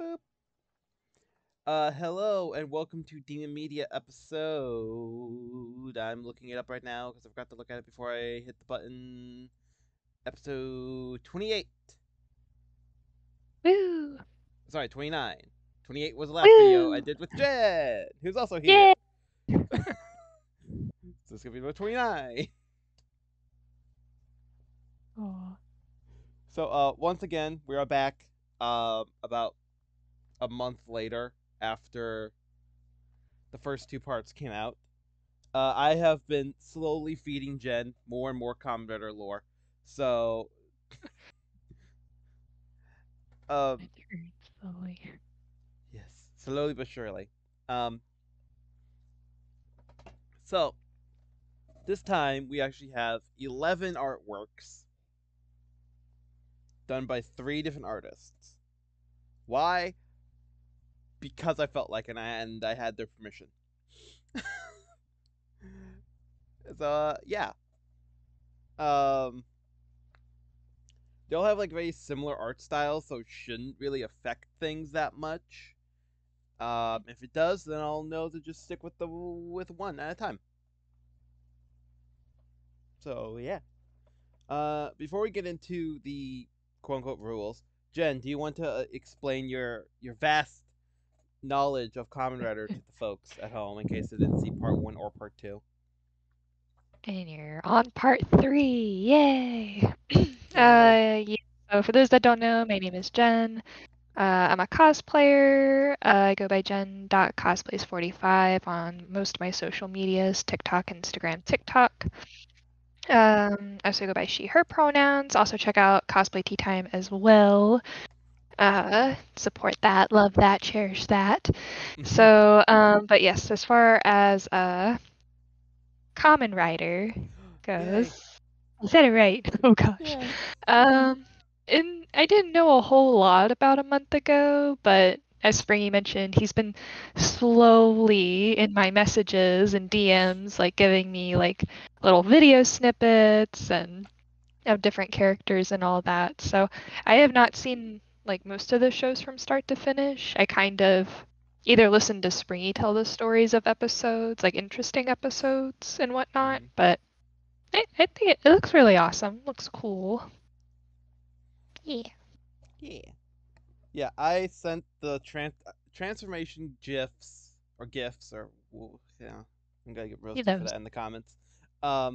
Boop. Hello and welcome to Demon Media episode. I'm looking it up right now because I forgot to look at it before I hit the button. Episode 28. Woo! Sorry, 29. 28 was the last video I did with Jed, who's also here. Yeah. So it's gonna be about 29. Aww. So once again, we are back about a month later after the first two parts came out. I have been slowly feeding Jen more and more Kamen Rider lore. So slowly. Yes, slowly but surely. So this time we actually have 11 artworks done by 3 different artists. Why? Because I felt like it, and I had their permission. So yeah. They all have like very similar art styles, so it shouldn't really affect things that much. If it does, then I'll know to just stick with one at a time. So yeah. Before we get into the quote-unquote rules, Jen, do you want to explain your vast knowledge of Kamen Rider to the folks at home in case they didn't see part 1 or part 2? And you're on part 3. Yay! Yeah, so for those that don't know, my name is Jen. I'm a cosplayer. I go by jen.cosplays45 on most of my social medias, TikTok, Instagram, TikTok. I also go by she, her pronouns. Also check out Cosplay Tea Time as well. Support that, love that, cherish that. So, but yes, as far as Kamen Rider goes, I said it right. Oh gosh. Yeah. And I didn't know a whole lot about a month ago, but as Springy mentioned, he's been slowly in my messages and DMs, like giving me like little video snippets and of different characters and all that. So I have not seen like most of the shows from start to finish. I kind of either listened to Springy tell the stories of episodes, like interesting episodes and whatnot, but I think it looks really awesome. Looks cool. Yeah. Yeah. Yeah, I sent the transformation GIFs, or, yeah, I'm gonna get roasted for that in the comments. For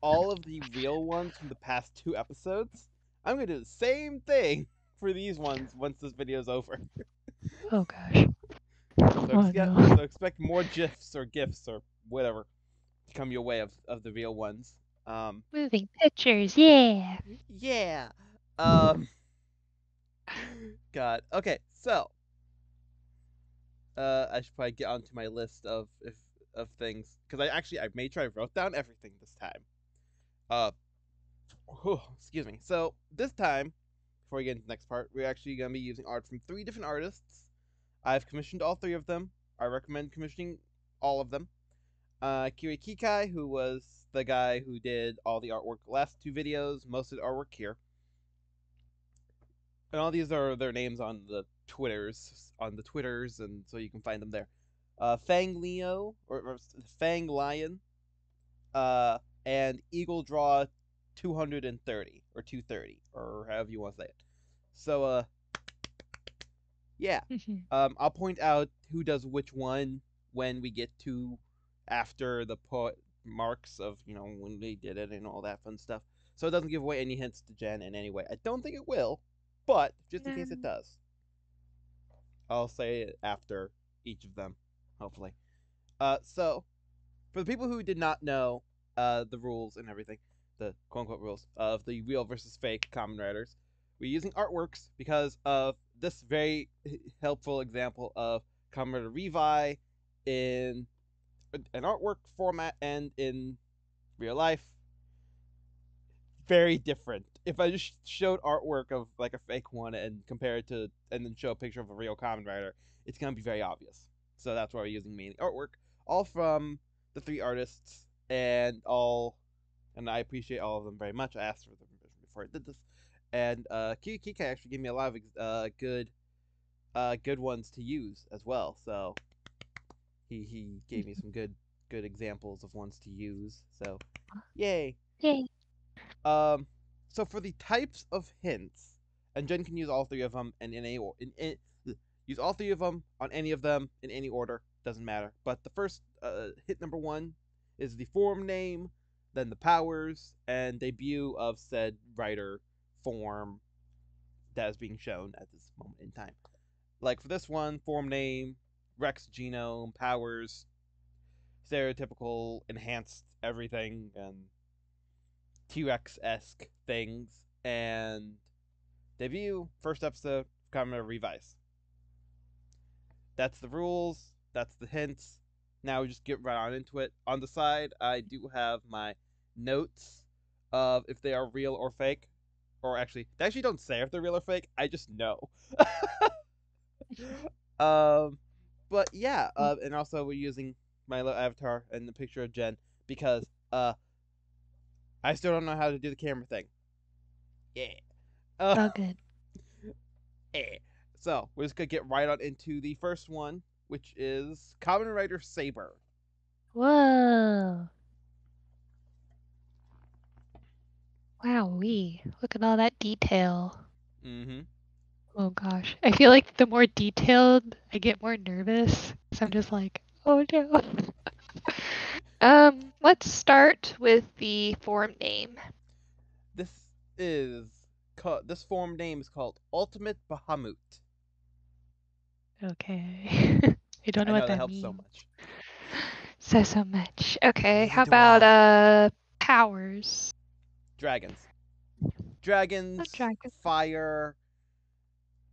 all of the real ones from the past 2 episodes, I'm gonna do the same thing for these ones once this video's over. Oh gosh. So expect more GIFs or whatever to come your way of the real ones. Moving pictures, yeah! Yeah! God. Okay, so I should probably get onto my list of things, because I made sure I wrote down everything this time. Excuse me. So this time, before we get into the next part, we're actually gonna be using art from 3 different artists. I've commissioned all 3 of them. I recommend commissioning all of them. KaryaKakiki, who was the guy who did all the artwork the last 2 videos, most of the artwork here. And all these are their names on the Twitters, and so you can find them there. Fang-Lion, or Fang-Lion, and Eagle Draw 230, or 230, or however you want to say it. So, yeah. I'll point out who does which one when we get to after the marks of, you know, when they did it and all that fun stuff. So it doesn't give away any hints to Jen in any way. I don't think it will. But, just in case it does, I'll say it after each of them, hopefully. So, for the people who did not know the rules and everything, the quote-unquote rules of the real versus fake Kamen Riders, we're using artworks because of this very helpful example of Kamen Rider Revice in an artwork format and in real life. Very different. If I just showed artwork of like a fake one and compare it to, and then show a picture of a real Kamen Rider, it's gonna be very obvious. So that's why we're using mainly artwork, all from the 3 artists, and I appreciate all of them very much. I asked for them before I did this, and KaryaKakiki actually gave me a lot of good good ones to use as well. So he gave me some good examples of ones to use. So yay. Yay. So for the types of hints, and Jen can use all three of them use all three of them on any of them in any order, doesn't matter. But the first hint number one is the form name, then the powers and debut of said rider form that is being shown at this moment in time. Like for this one, form name, Rex genome, powers, stereotypical enhanced everything and T-Rex-esque things, and debut, first episode, Kamen Rider Revice. That's the rules, that's the hints. Now we just get right on into it. On the side, I do have my notes of if they are real or fake. Or actually, they actually don't say if they're real or fake. I just know. But yeah, and also we're using my little avatar and the picture of Jen because I still don't know how to do the camera thing. Yeah. Oh, good. Yeah. So we're just gonna get right on into the first one, which is Kamen Rider Saber. Whoa. Wowee. Look at all that detail. Mm-hmm. Oh gosh. I feel like the more detailed I get, more nervous. So I'm just like, oh no. Let's start with the form name. This form name is called Ultimate Bahamut. Okay. I don't know what that means. That helps so much. Says so much. Okay, how about powers? Dragons. Dragons. Fire.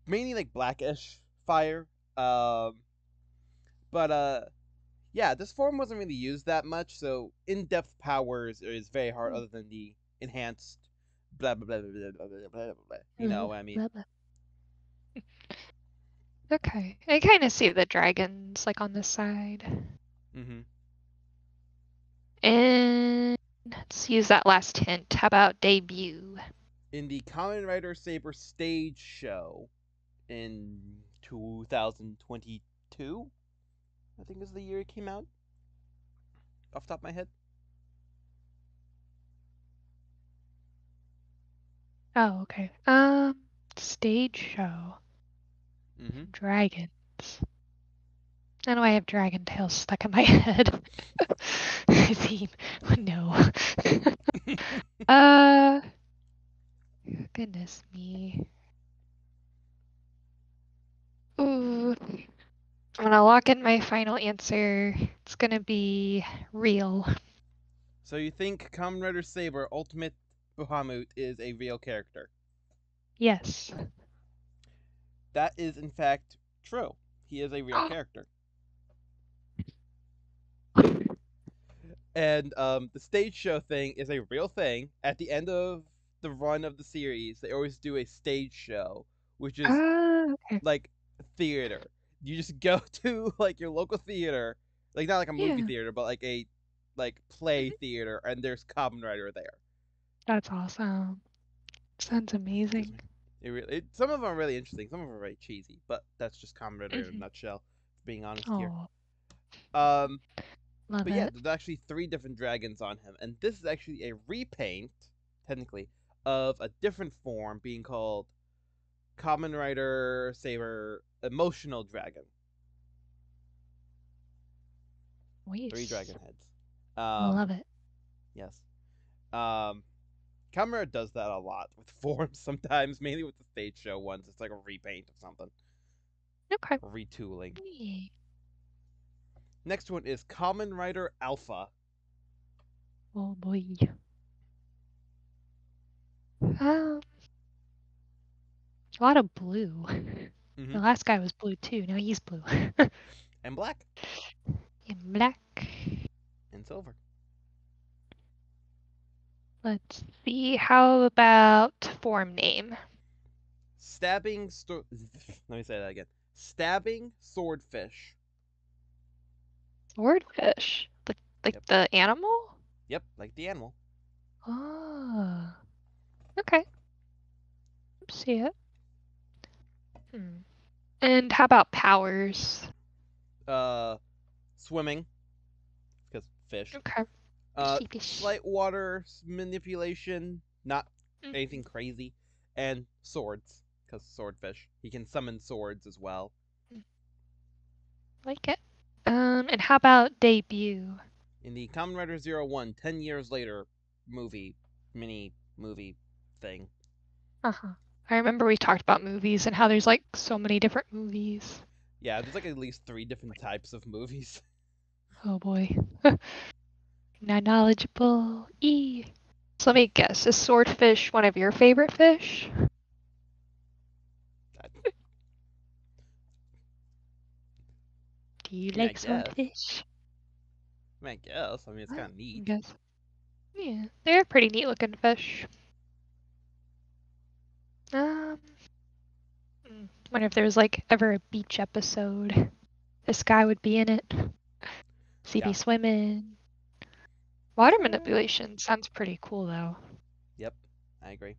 Mainly like blackish fire. Yeah, this form wasn't really used that much, so in-depth powers is very hard other than the enhanced blah blah blah blah blah blah blah blah. You know what I mean? Blah, blah. Okay, I kind of see the dragons like on the side. Mm-hmm. And let's use that last hint. How about debut? In the Kamen Rider Saber stage show in 2022, I think is the year it came out. Off the top of my head. Oh, okay. Stage show. Mm-hmm. Dragons. I know I have dragon tails stuck in my head. No. Goodness me. Ooh. I'm gonna lock in my final answer. It's gonna be real. So you think Kamen Rider Saber Ultimate Bahamut is a real character? Yes. That is, in fact, true. He is a real character. And the stage show thing is a real thing. At the end of the run of the series, they always do a stage show, which is like theater. You just go to like your local theater, like not like a movie theater, but like a play theater, and there's Kamen Rider there. That's awesome. Sounds amazing. Some of them are really interesting. Some of them are very cheesy, but that's just Kamen Rider in a nutshell. Being honest here. But yeah, there's actually three different dragons on him, and this is actually a repaint, technically, of a different form being called Kamen Rider Saber Emotional Dragon. Weesh. Three dragon heads. Love it. Yes. Kamen Rider does that a lot with forms sometimes, mainly with the stage show ones. It's like a repaint of something. Okay. Retooling. Yay. Next one is Kamen Rider Alpha. Oh boy. A lot of blue. Mm-hmm. The last guy was blue too. Now he's blue. And black. And black. And silver. Let's see. How about form name? Let me say that again. Stabbing swordfish. Swordfish, like the animal. Yep, like the animal. Oh. Okay. See it. And how about powers? Swimming. Because fish. Okay. Light water manipulation, not anything crazy, and swords, because swordfish. He can summon swords as well. Like it. And how about debut? In the Kamen Rider Zero-One, 10 years later, mini movie thing. Uh-huh. I remember we talked about movies and how there's, like, so many different movies. Yeah, there's, like, at least 3 different types of movies. Oh, boy. Not knowledgeable. So let me guess, is swordfish one of your favorite fish? Do you like swordfish? I guess. I mean, it's kind of neat. I guess. Yeah, they're pretty neat looking fish. Wonder if there was, like, ever a beach episode. This guy would be in it. He'd be swimming. Water manipulation sounds pretty cool, though. Yep, I agree.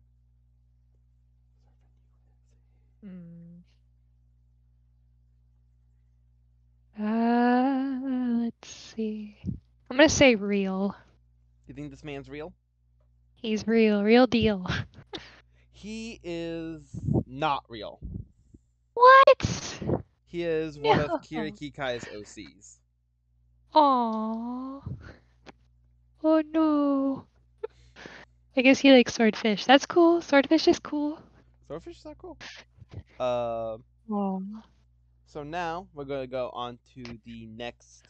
Let's see. I'm gonna say real. You think this man's real? He's real. Real deal. He is not real. What? He is one of KaryaKakikai's OCs. Aww. Oh no. I guess he likes swordfish. That's cool. Swordfish is cool. Swordfish is not cool. So now we're going to go on to the next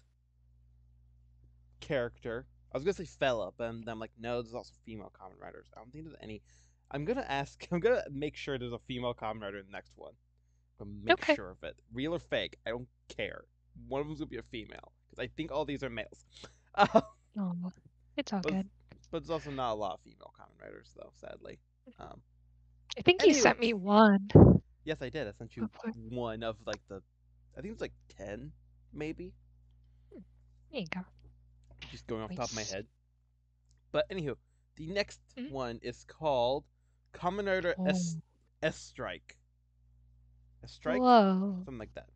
character. I was going to say fella, but I'm like, no, there's also female Kamen Riders. I don't think there's any. I'm going to make sure there's a female Kamen Rider in the next one. I'm going to make sure of it. Real or fake, I don't care. One of them's going to be a female. Because I think all these are males. It's all good. But there's also not a lot of female Kamen Riders, though, sadly. I think you sent me one. Yes, I did. I sent you one of, like, the... I think it's, like, 10, maybe? There you go. Just going off the top of my head. But, anywho, the next one is called Kamen Rider S-Strike. S-Strike? Something like that.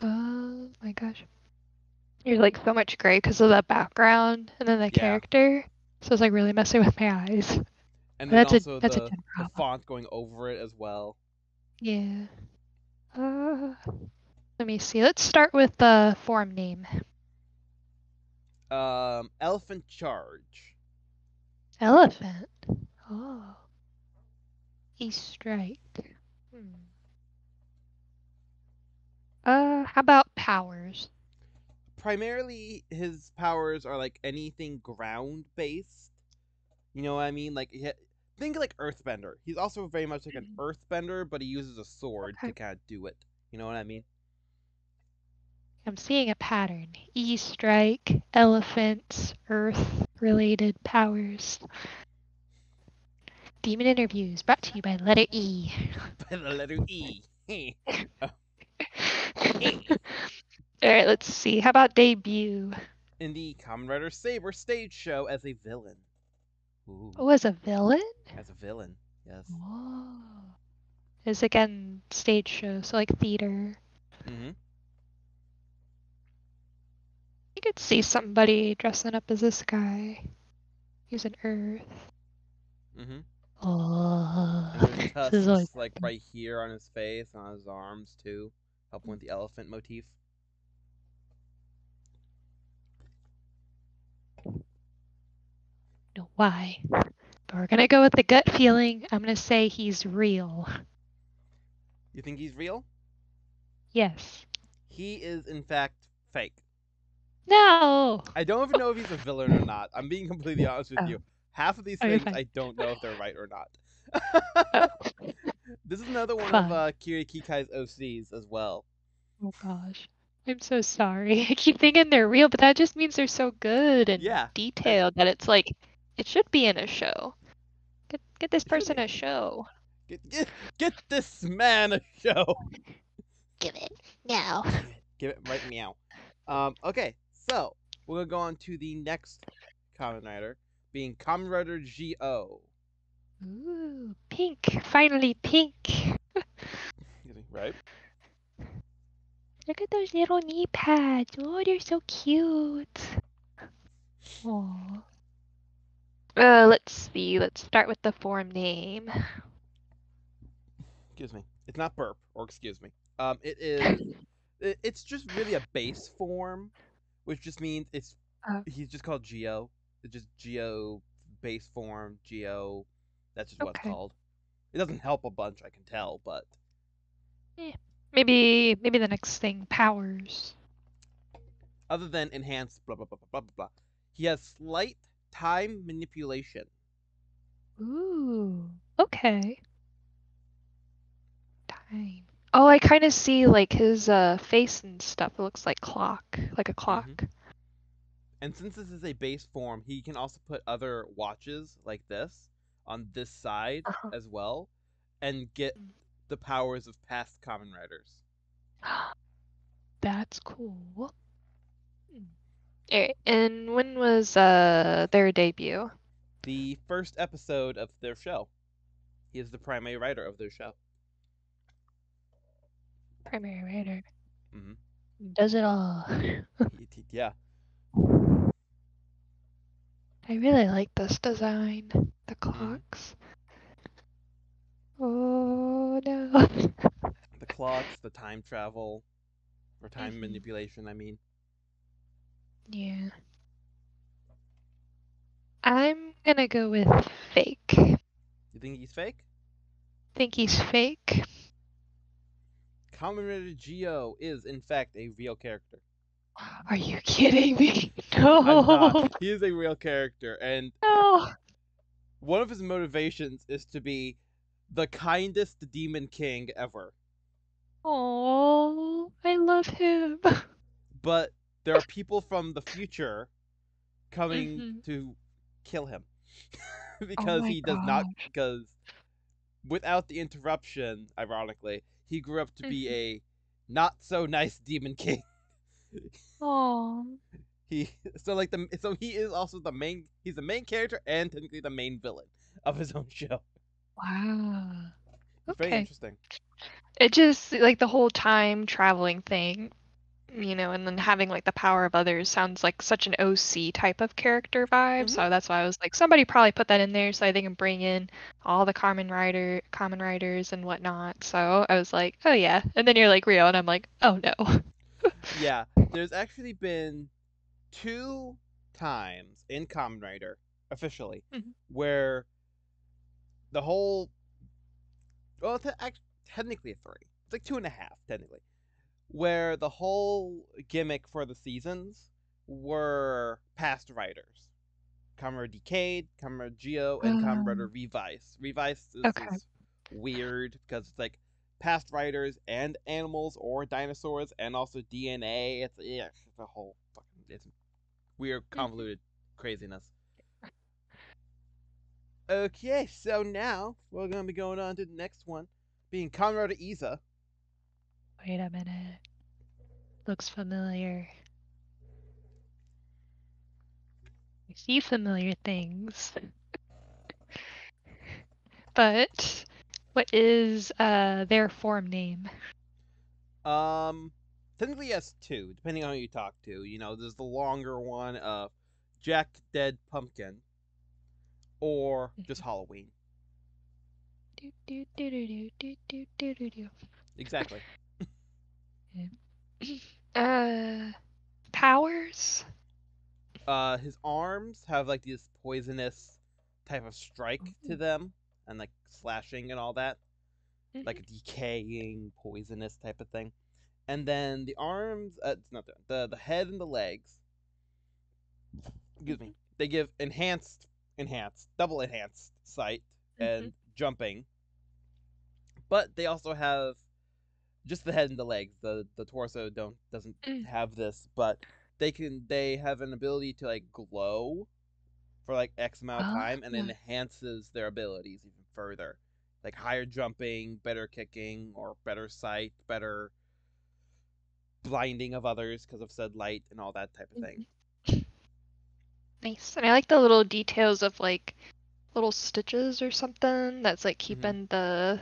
Oh, my gosh. You're, like, so much gray because of the background and then the character. So it's, like, really messing with my eyes. And then also the font going over it as well. Yeah. Let me see. Let's start with the form name. Elephant Charge. Elephant. Oh. E-Strike. How about powers? Primarily, his powers are like anything ground-based. You know what I mean? Like think like Earthbender. He's also very much like an Earthbender, but he uses a sword to kind of do it. You know what I mean? I'm seeing a pattern. E-Strike, elephants, Earth-related powers. Demon Interviews, brought to you by letter E. By the letter E. Alright, let's see. How about debut? In the Kamen Rider Saber stage show as a villain. Ooh. Oh, as a villain? As a villain, yes. Whoa. It's, again, stage show, so, like, theater. You could see somebody dressing up as this guy. He's an Earth. Oh. And his tusks, like, right here on his face, and on his arms, too. Helping with the elephant motif. Know why, but we're gonna go with the gut feeling. I'm gonna say he's real. You think he's real? Yes. He is in fact fake. No. I don't even know if he's a villain or not. I'm being completely honest with you. Half of these things I don't know if they're right or not. This is another one of KaryaKakikai's OCs as well. Oh gosh. I'm so sorry. I keep thinking they're real, but that just means they're so good and detailed that it's like it should be in a show. Get this person a show. Get this man a show. Give it now. Give it right now. Okay, so we're gonna go on to the next Kamen Rider, being Kamen Rider G.O. Ooh, pink. Finally pink. right? Look at those little knee pads. Oh, they're so cute. Aww. Let's see. Let's start with the form name. Excuse me. It's not burp, or excuse me. It is. It's just really a base form, which just means it's. He's just called Geo. It's just Geo base form. Geo. That's just what it's called. It doesn't help a bunch, I can tell, but. Yeah. Maybe the next thing, powers. Other than enhanced blah, blah, blah, blah, blah, blah. He has slight time manipulation. Ooh, okay. Time. Oh, I kind of see, like, his face and stuff. It looks like clock, like a clock. Mm-hmm. And since this is a base form, he can also put other watches like this on this side as well and get... the powers of past Kamen Riders. That's cool. Alright, and when was their debut? The first episode of their show. He is the primary writer of their show. Primary writer. Mm-hmm. Does it all. Yeah. I really like this design. The clocks. Oh no. The clocks, the time travel, or time manipulation, I mean. Yeah. I'm gonna go with fake. You think he's fake? Think he's fake. Kamen Rider Geo is, in fact, a real character. Are you kidding me? No! I'm not. He is a real character, and no. One of his motivations is to be the kindest demon king ever. Oh, I love him. But there are people from the future coming to kill him because because without the interruption, ironically, he grew up to be a not so nice demon king. Oh. So he is also the main character and technically the main villain of his own show. Wow. Okay. Very interesting. It just, like, the whole time traveling thing, you know, and then having, like, the power of others sounds like such an OC type of character vibe. Mm-hmm. So that's why I was like, somebody probably put that in there so they can bring in all the Kamen Riders and whatnot. So I was like, oh yeah. And then you're like, Rio, and I'm like, oh no. Yeah. There's actually been 2 times in Kamen Rider, officially, where the whole, well, technically 3. It's like 2.5, technically. Where the whole gimmick for the seasons were past writers. Kamen Rider Decade, Kamen Rider Geo, and Kamen Rider Revice. Revice is weird, because it's like past writers and animals or dinosaurs and also DNA. It's a whole fucking, it's weird, convoluted craziness. Okay, so now we're going to be going on to the next one, being Kamen Rider Izza. Wait a minute. Looks familiar. I see familiar things. But what is their form name? Technically yes, 2, depending on who you talk to. You know, there's the longer one of Jack Dead Pumpkin. Or just Halloween. Do, do, do, do, do, do, do, do, do. Exactly. Powers? His arms have like this poisonous type of strike to them, and like slashing and all that. Like a decaying, poisonous type of thing. And then the arms, the head and the legs, excuse me, they give double enhanced sight and jumping, but they also have just the head and the legs. The torso doesn't have this, but they have an ability to like glow for like X amount of time, and it enhances their abilities even further, like higher jumping, better kicking, or better sight, better blinding of others because of said light and all that type of thing. Nice. And I like the little details of like little stitches or something that's like keeping the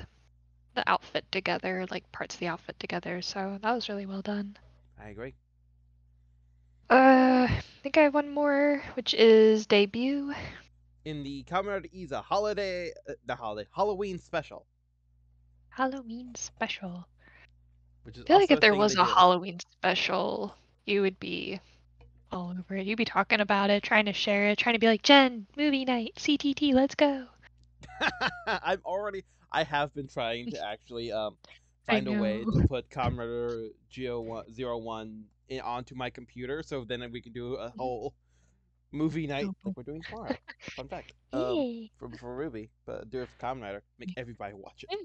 the outfit together, like parts of the outfit together, so that was really well done. I agree. I think I have one more, which is debut. In the Kamen Rider Izza Halloween special. Halloween special. Which is I feel like if there was a Halloween special, you would be all over it. You'd be talking about it, trying to share it, trying to be like, Jen, movie night, CTT, let's go. I have been trying to actually find a way to put Kamen Rider Zero-One onto my computer, so then we can do a whole movie night like we're doing tomorrow. Fun fact. For Ruby, but do it for Kamen Rider. Make everybody watch it.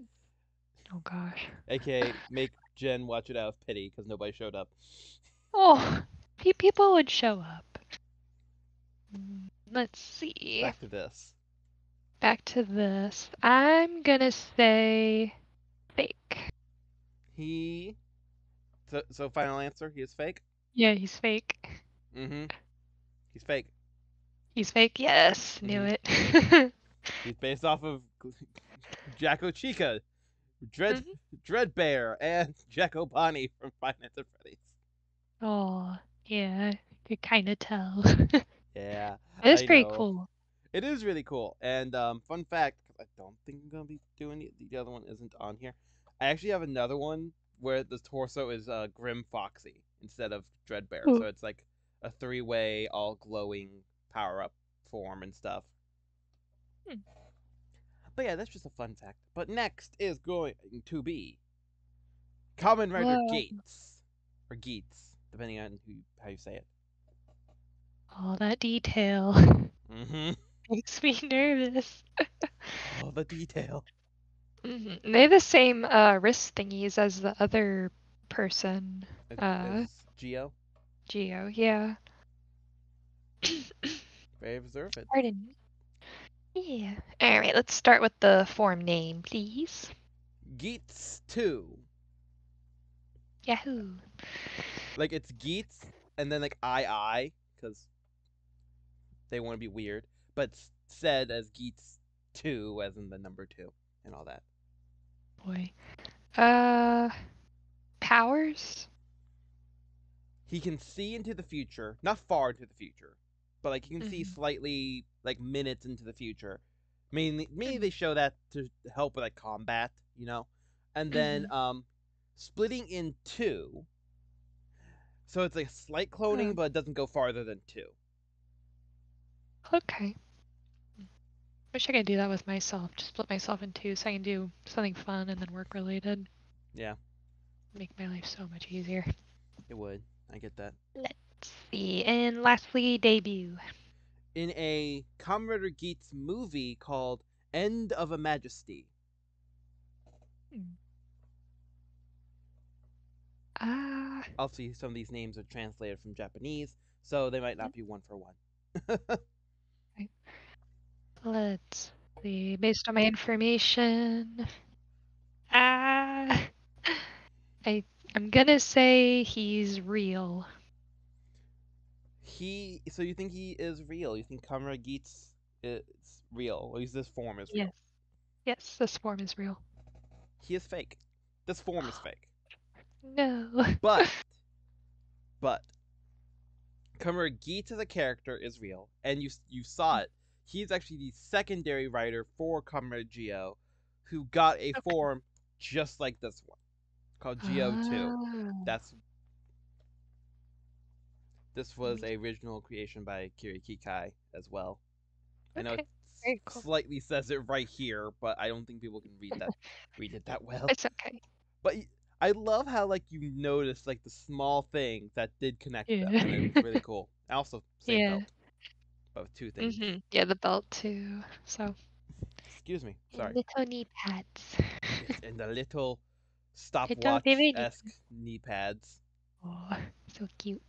Oh gosh. AKA make Jen watch it out of pity because nobody showed up. Oh, people would show up. Let's see. Back to this. I'm gonna say fake. So final answer, he is fake? Yeah, he's fake. Mm-hmm. He's fake. He's fake, yes. Mm-hmm. Knew it. He's based off of Jack-O-Chica, Dreadbear, and Jack-O-Bonnie from Five Nights at Freddy's. Oh, yeah. You could kind of tell. Yeah. It was pretty cool. It is really cool. And fun fact, I don't think I'm going to be doing it. The other one isn't on here. I actually have another one where the torso is Grim Foxy instead of Dreadbear. Ooh. So it's like a three-way, all glowing power-up form and stuff. Hmm. But yeah, that's just a fun fact. But next is going to be Kamen Rider Geats. Or Geats, depending on how you say it. All that detail. Mm-hmm. Makes me nervous. All the detail. Mm-hmm. They have the same wrist thingies as the other person. Geo? Geo, yeah. Very observant. Pardon me. Yeah. Alright, let's start with the form name, please. Geats 2. Yahoo. Like, it's Geats, and then, like, I, because they want to be weird, but said as Geats 2, as in the number 2, and all that. Boy. Powers? He can see into the future, not far into the future, but, like, you can see slightly, like, minutes into the future. I mean, maybe they show that to help with, like, combat, you know? And then, splitting in 2, so it's, like, slight cloning, but it doesn't go farther than 2. Okay. Wish I could do that with myself. Just split myself in 2 so I can do something fun and then work related. Yeah. Make my life so much easier. It would. I get that. Let's see. And lastly, debut. In a Kamen Rider Geats movie called End of a Majesty. Ah. Obviously, some of these names are translated from Japanese, so they might not be one for one. Let's see. Based on my information, I'm gonna say he's real. So you think he is real? You think Kamen Rider Geats is real? Or is this form is real? Yes. Yes, this form is real. He is fake. This form is fake. No. But Kamen Rider Geats as a character is real, and you saw it. He's actually the secondary writer for Kamen Rider Geo, who got a form just like this one, called Geo 2. This was an original creation by KaryaKakiki as well. I know it slightly says it right here, but I don't think people can read it that well. It's okay. But I love how like you notice like the small things that did connect them. And it was really cool. Also, same belt. Of two things. Mm-hmm. Yeah, the belt too. So. Excuse me. Sorry. And little knee pads. Yes, and the little stopwatch-esque knee pads. Oh, so cute.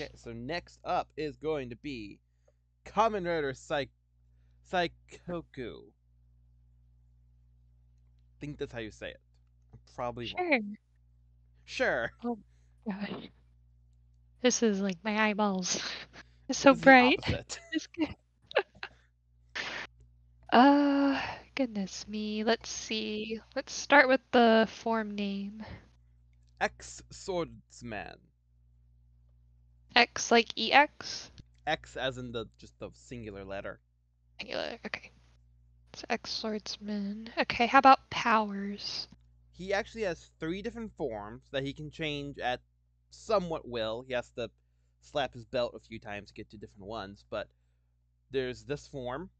Okay, so next up is going to be Kamen Rider Saikoku. I think that's how you say it. I'm probably wrong. Sure. Oh gosh. This is like my eyeballs. It's so bright. It's good. Goodness me. Let's see. Let's start with the form name. X Swordsman. X like EX? X as in the just the singular letter. Singular, okay. So X Swordsman. Okay, how about powers? He actually has 3 different forms that he can change at somewhat will. He has to slap his belt a few times to get to different ones, but there's this form,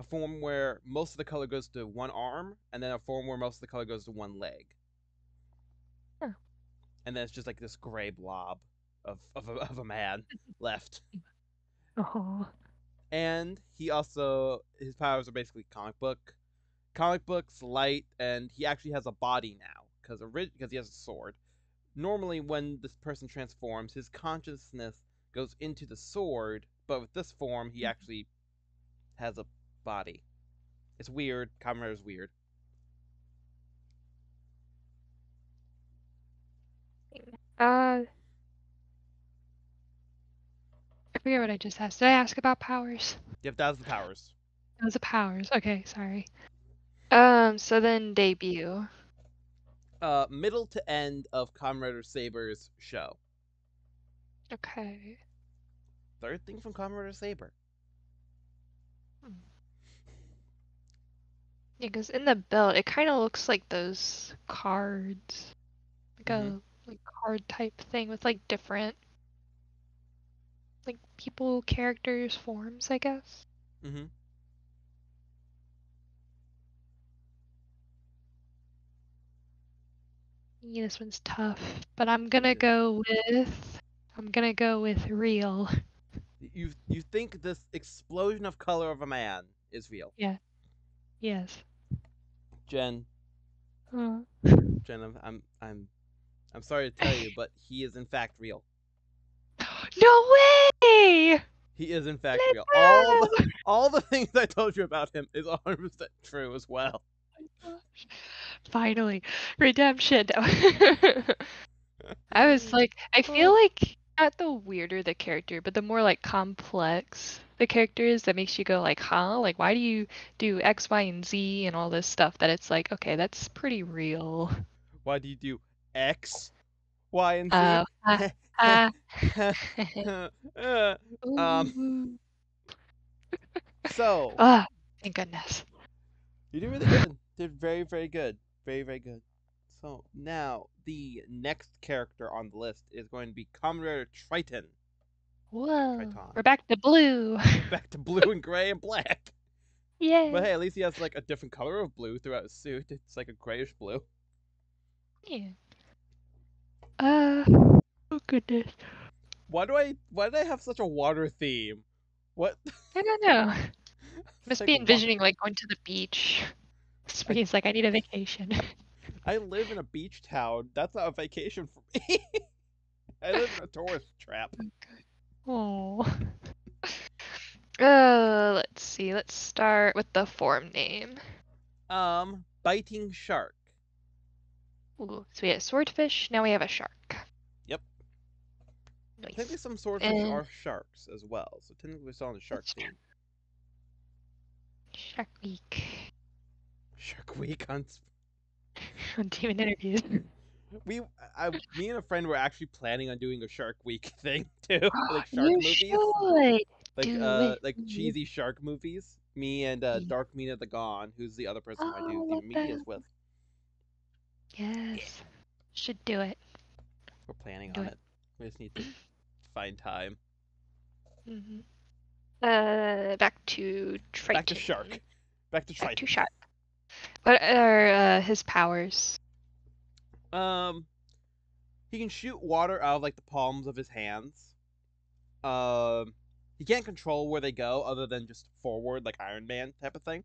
a form where most of the color goes to one arm, and then a form where most of the color goes to one leg. Huh. And then it's just like this gray blob of a man left. Oh. And he also, his powers are basically comic books, light, and he actually has a body now because he has a sword. Normally, when this person transforms, his consciousness goes into the sword, but with this form, he actually has a body. It's weird. Kamen Rider is weird. I forget what I just asked. Did I ask about powers? Yep, that was the powers. That was the powers. Okay, sorry. So then debut. Middle to end of Kamen Rider Saber's show. Okay. Third thing from Kamen Rider Saber. Hmm. Yeah, because in the belt, it kind of looks like those cards. Like a card type thing with like different like people, characters, forms, I guess. Mm-hmm. Yeah, this one's tough, but I'm gonna go with real. You think this explosion of color of a man is real? Yeah. Yes. Jen. Huh. Jen, I'm sorry to tell you, but he is in fact real. No way! He is in fact real. All the things I told you about him is 100% true as well. Finally, redemption. I was like, I feel like not the weirder the character, but the more like complex the character is, that makes you go like, huh? Like, why do you do X, Y, and Z and all this stuff? That it's like, okay, that's pretty real. Why do you do X, Y, and Z? So. Oh, thank goodness. You did really good. Did very, very good. Very, very good. So now the next character on the list is going to be Kamen Rider Triton. Whoa. Triton. We're back to blue. Back to blue and gray and black. Yay. But hey, at least he has like a different color of blue throughout his suit. It's like a grayish blue. Yeah. Oh goodness. Why did I have such a water theme? What? I don't know. Must like be envisioning water. Like going to the beach. He's like, I need a vacation. I live in a beach town. That's not a vacation for me. I live in a tourist trap. Oh. Let's see. Let's start with the form name. Biting Shark. Ooh, so we had a swordfish. Now we have a shark. Yep. Nice. Technically, some swordfish are sharks as well. So technically, we're still on the shark team. Shark Week. Shark Week on Demon Interviews. Me and a friend were actually planning on doing a Shark Week thing too, like shark movies, like cheesy shark movies. Me and Dark Mina the Gone, who's the other person I do Demon Media with. Yes, should do it. We're planning on it. We just need to find time. Mm-hmm. Back to Triton. What are his powers? He can shoot water out of like the palms of his hands. He can't control where they go other than just forward, like Iron Man type of thing.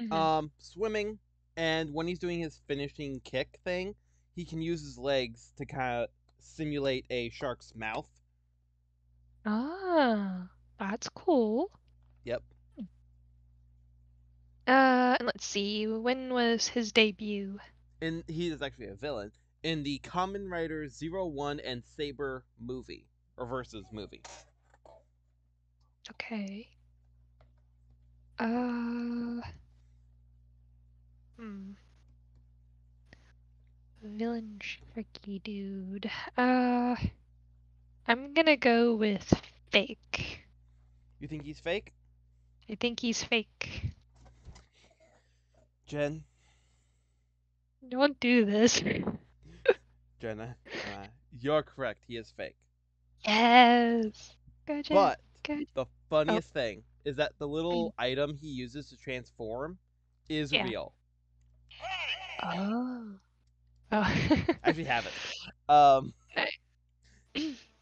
Mm-hmm. Swimming, and when he's doing his finishing kick thing, he can use his legs to kind of simulate a shark's mouth. Ah, that's cool. Yep. And let's see, when was his debut? He is actually a villain in the Kamen Rider 0-1 and Saber movie, or versus movie. Okay. Villain Sharky Dude. I'm gonna go with fake. You think he's fake? I think he's fake. Jen? Don't do this. Jenna, you're correct. He is fake. Yes. Go, Jen. But go. The funniest thing is that the little item he uses to transform is real. Oh. I actually have it.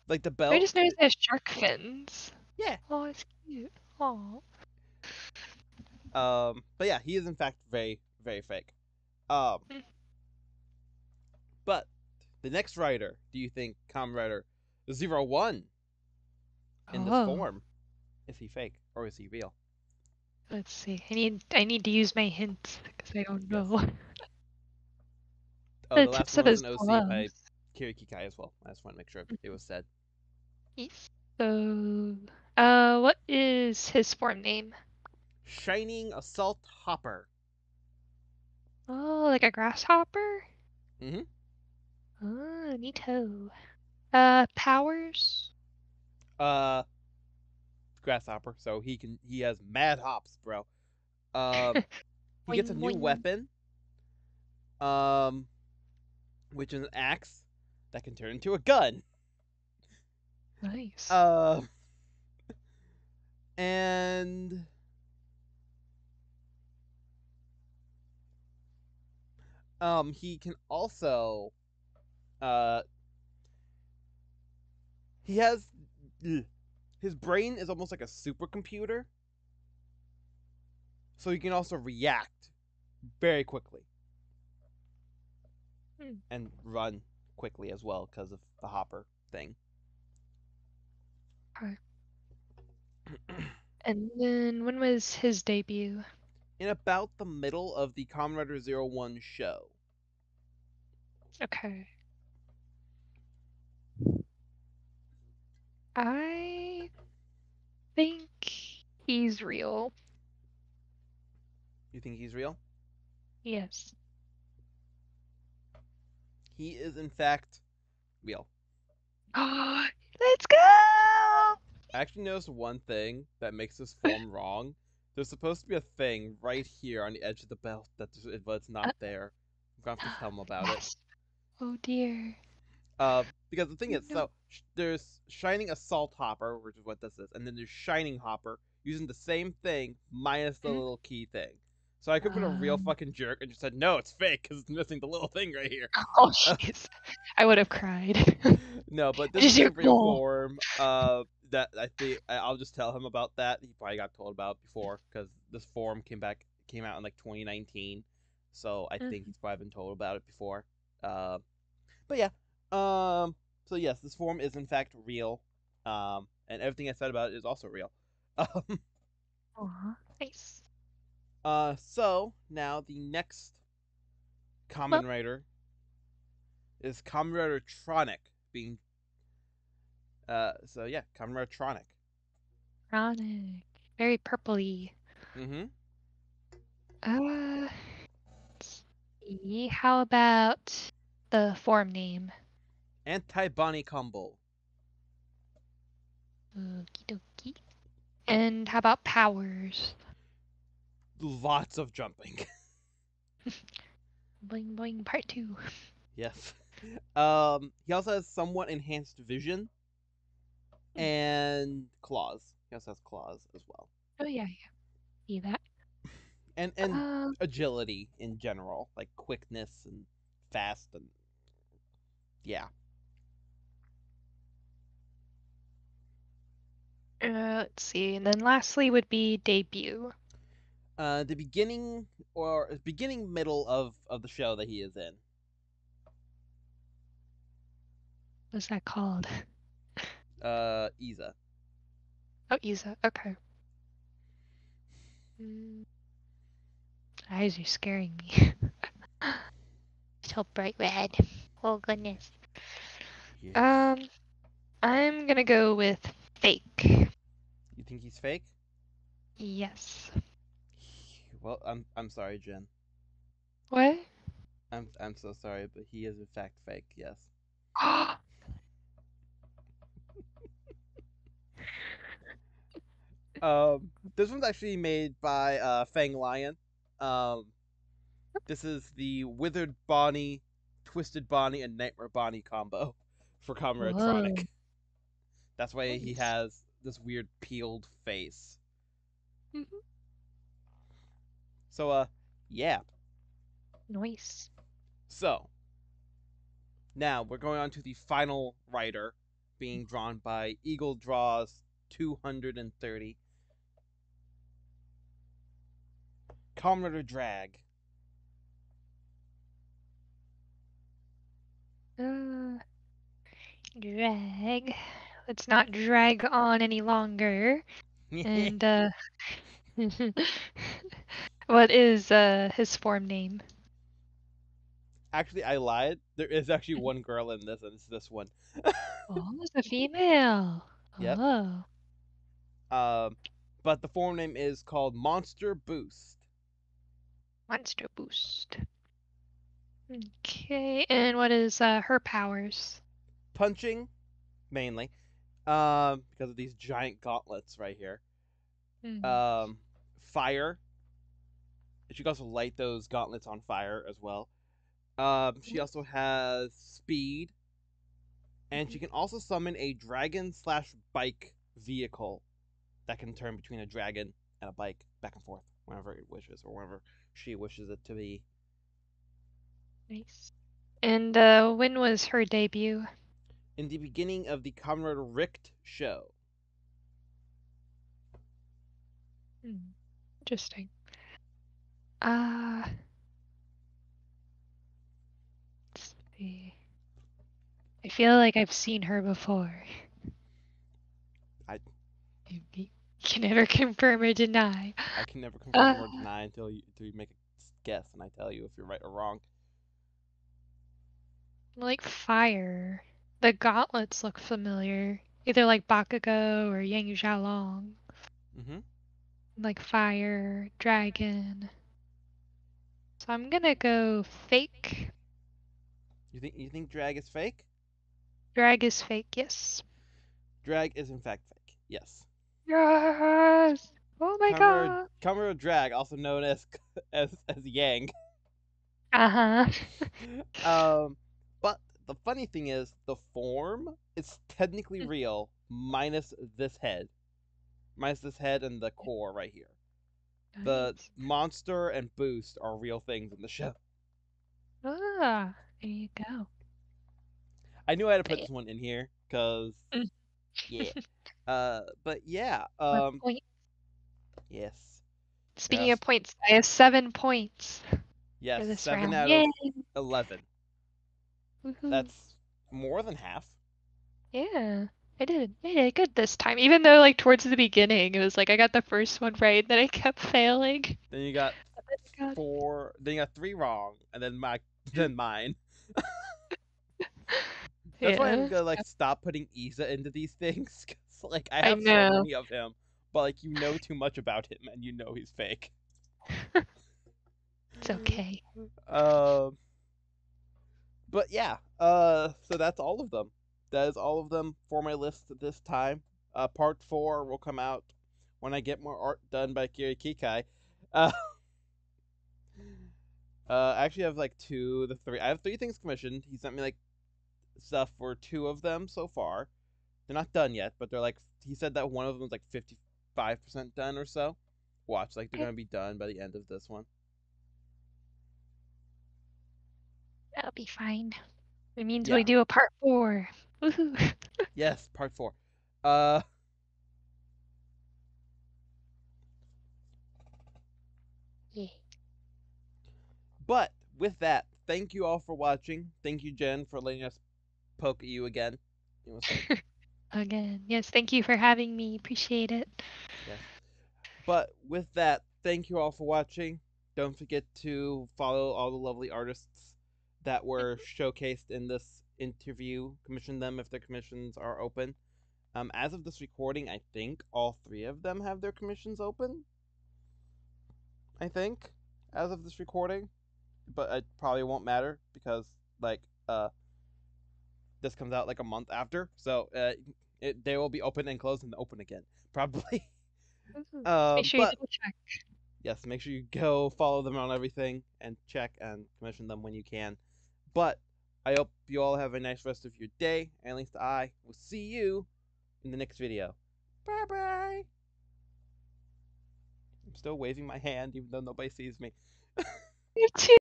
Like the belt. I just noticed there's shark fins. Yeah. Oh, it's cute. Oh. But yeah, he is in fact very, very fake. But the next rider, do you think Kamen Rider Zero-One in this form? Is he fake or is he real? Let's see. I need to use my hints because I don't know. Oh, the last one was an OC by KaryaKakiki as well. I just want to make sure it was said. So, what is his form name? Shining Assault Hopper. Oh, like a grasshopper? Mm-hmm. Oh, neato. Powers? Grasshopper, so he has mad hops, bro. He gets a new weapon. Which is an axe that can turn into a gun. Nice. And he can also his brain is almost like a supercomputer, so he can also react very quickly. And run quickly as well because of the hopper thing. And then when was his debut? In about the middle of the Kamen Rider Zero-One show. Okay. I think he's real. You think he's real? Yes. He is, in fact, real. Let's go! I actually noticed one thing that makes this form wrong. There's supposed to be a thing right here on the edge of the belt, but it's not there. I'm going to have to tell him about it. Oh, dear. Because the thing is, so there's Shining Assault Hopper, which is what this is, and then there's Shining Hopper, using the same thing, minus the little key thing. So I could have been a real fucking jerk and just said, no, it's fake, because it's missing the little thing right here. Oh, jeez. I would have cried. No, but this is a real form that I think I'll just tell him about that. He probably got told about before, because this form came out in, like, 2019. So I think he's probably been told about it before. But, yeah. So, yes, this form is, in fact, real. And everything I said about it is also real. Nice. So, now the next Kamen Rider is Kamen Rider Tronic, being, so yeah, Kamen Rider Tronic. Tronic. Very purpley. Mm-hmm. Let's see, how about the form name? Anti-Bonnie Combo. Okie dokie. And how about powers? Lots of jumping. Boing boing part 2. Yes. He also has somewhat enhanced vision and claws. He also has claws as well. Oh yeah. See that. And agility in general, like quickness and fast and yeah. Let's see. And then lastly would be debut. The beginning middle of the show that he is in. What's that called? Izza. Oh, Izza. Okay. Eyes are scaring me. So bright red. Oh goodness. Yes. I'm gonna go with fake. You think he's fake? Yes. Well, I'm sorry, Jen. What? I'm so sorry, but he is in fact fake, yes. This one's actually made by Fang-E-Lion. This is the Withered Bonnie, Twisted Bonnie, and Nightmare Bonnie combo for Kamen Rider. That's why he has this weird peeled face. Mm-hmm. So, yeah. Nice. So, now we're going on to the final rider, being drawn by Eagle Draw 230. Kamen Rider Drag. Drag. Let's not drag on any longer. And, what is his form name? Actually, I lied. There is actually one girl in this, and it's this one. Oh, it's a female. Yep. Oh. But the form name is called Monster Boost. Monster Boost. Okay, and what is her powers? Punching, mainly. Because of these giant gauntlets right here. Mm-hmm. Fire. She can also light those gauntlets on fire as well. She also has speed. And she can also summon a dragon/bike vehicle that can turn between a dragon and a bike back and forth whenever it wishes or whenever she wishes it to be. Nice. And when was her debut? In the beginning of the Kamen Rider Richt show. Interesting. Let's see. I feel like I've seen her before. You can never confirm or deny. I can never confirm or deny until you make a guess, and I tell you if you're right or wrong. Like fire. The gauntlets look familiar. Either like Bakugo or Yang Xiaolong. Mm-hmm. Like fire, dragon. So I'm gonna go fake. You think drag is fake? Drag is fake, yes. Drag is in fact fake, yes. Yes! Oh my god! Kamen Rider Drag, also known as Yang. But the funny thing is, the form is technically real, minus this head. Minus this head and the core right here. The monster and boost are real things in the show. Ah, there you go. I knew I had to put this one in here, because... yeah. But yeah. Point. Yes. Speaking of points, I have 7 points. Yes, for this 7 round. Out Yay. Of 11. Woo-hoo. That's more than half. Yeah. I did good this time. Even though, like, towards the beginning, it was like I got the first one right, then I kept failing. Then you got 4. Then you got 3 wrong, and then mine. That's why I'm gonna stop putting Izza into these things. Cause, I have so many of him, but you know too much about him, and you know he's fake. It's okay. But yeah. So that's all of them. That is all of them for my list this time. Part 4 will come out when I get more art done by KaryaKakiki. I actually have 2 of the 3. I have 3 things commissioned. He sent me stuff for 2 of them so far. They're not done yet, but they're he said that one of them was 55% done or so. Watch, they're gonna be done by the end of this one. That'll be fine. It means we do a part 4. Woohoo. Yes, part 4. Yeah. But with that, thank you all for watching. Thank you, Jen, for letting us poke at you again. Again. Yes, thank you for having me. Appreciate it. Yeah. But with that, thank you all for watching. Don't forget to follow all the lovely artists that were showcased in this interview. Commission them if their commissions are open. As of this recording, I think all 3 of them have their commissions open. I think. As of this recording. but it probably won't matter because like this comes out like a month after, so they will be open and closed and open again probably. Make sure you check. Yes, make sure you go follow them on everything and check and commission them when you can. But I hope you all have a nice rest of your day, and at least I will see you in the next video. Bye-bye! I'm still waving my hand even though nobody sees me. You too!